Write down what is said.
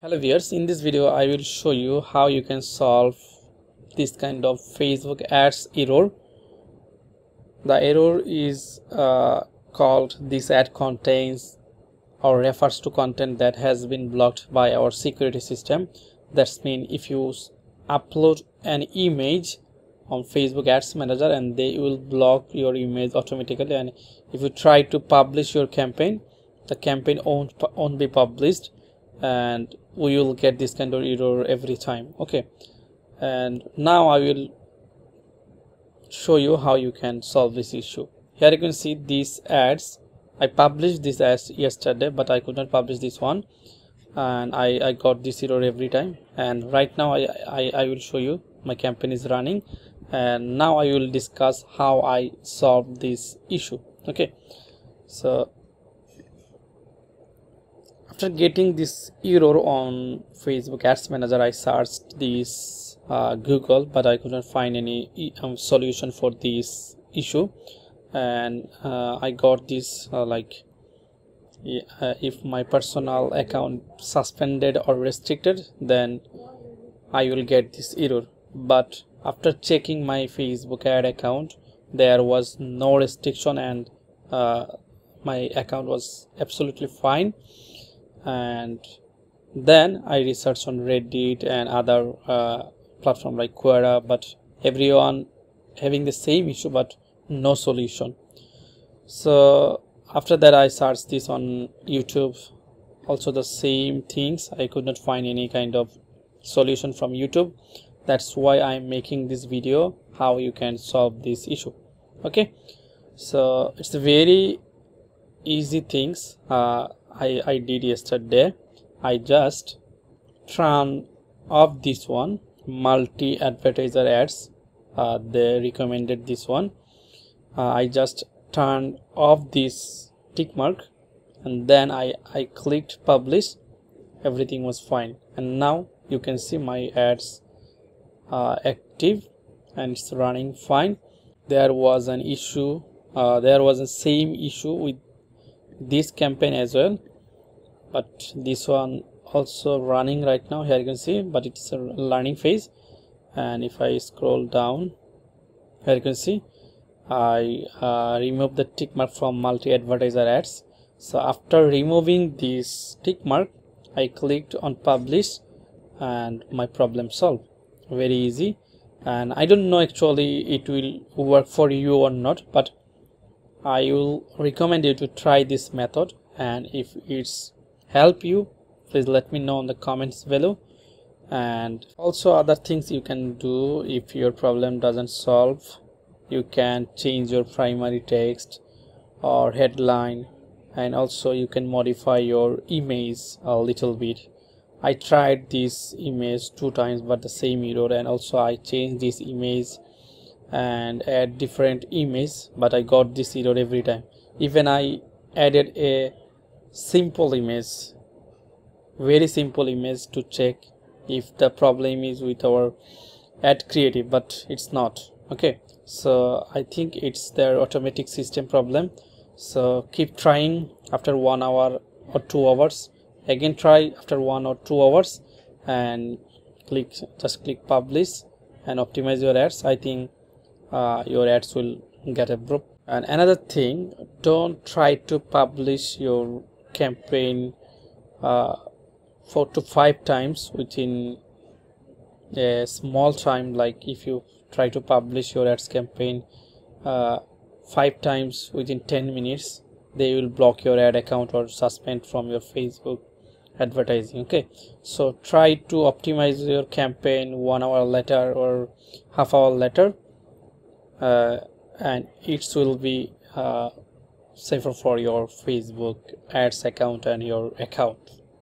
Hello viewers, in this video I will show you how you can solve this kind of Facebook ads error. The error is called "this ad contains or refers to content that has been blocked by our security system." That's mean if you upload an image on Facebook Ads Manager and they will block your image automatically, and if you try to publish your campaign, the campaign won't be published and we will get this kind of error every time. Okay, and now I will show you how you can solve this issue. Here you can see these ads. I published this ads yesterday, but I could not publish this one, and I got this error every time. And right now I will show you my campaign is running, and now I will discuss how I solve this issue. Okay, so after getting this error on Facebook Ads Manager, I searched this Google, but I couldn't find any solution for this issue, and I got this if my personal account suspended or restricted, then I will get this error. But after checking my Facebook ad account, there was no restriction, and my account was absolutely fine. And then I researched on Reddit and other platform like Quora, but everyone having the same issue but no solution. So after that I searched this on YouTube, also the same things. I could not find any kind of solution from YouTube. That's why I'm making this video, how you can solve this issue. Okay, so it's very easy things. I did yesterday. I just turn off this one, multi advertiser ads. They recommended this one. I just turned off this tick mark, and then I clicked publish. Everything was fine, and now you can see my ads active and it's running fine. There was an issue, there was the same issue with this campaign as well, but this one also running right now. Here you can see, but it's a learning phase. And if I scroll down, here you can see I removed the tick mark from multi advertiser ads. So after removing this tick mark, I clicked on publish and my problem solved. Very easy. And I don't know actually it will work for you or not, but I will recommend you to try this method, and if it's help you, please let me know in the comments below. And also other things you can do, if your problem doesn't solve, you can change your primary text or headline, and also you can modify your image a little bit. I tried this image 2 times, but the same error, and also I changed this image and add different image, but I got this error every time. Even I added a simple image, very simple image, to check if the problem is with our ad creative, but it's not. Okay, so I think it's their automatic system problem. So keep trying after 1 hour or 2 hours, again try after 1 or 2 hours, and just click publish and optimize your ads. I think your ads will get approved. And another thing, don't try to publish your campaign 4 to 5 times within a small time. Like if you try to publish your ads campaign 5 times within 10 minutes, they will block your ad account or suspend from your Facebook advertising. Okay, so try to optimize your campaign 1 hour later or half hour later, and it will be safer for your Facebook ads account and your account.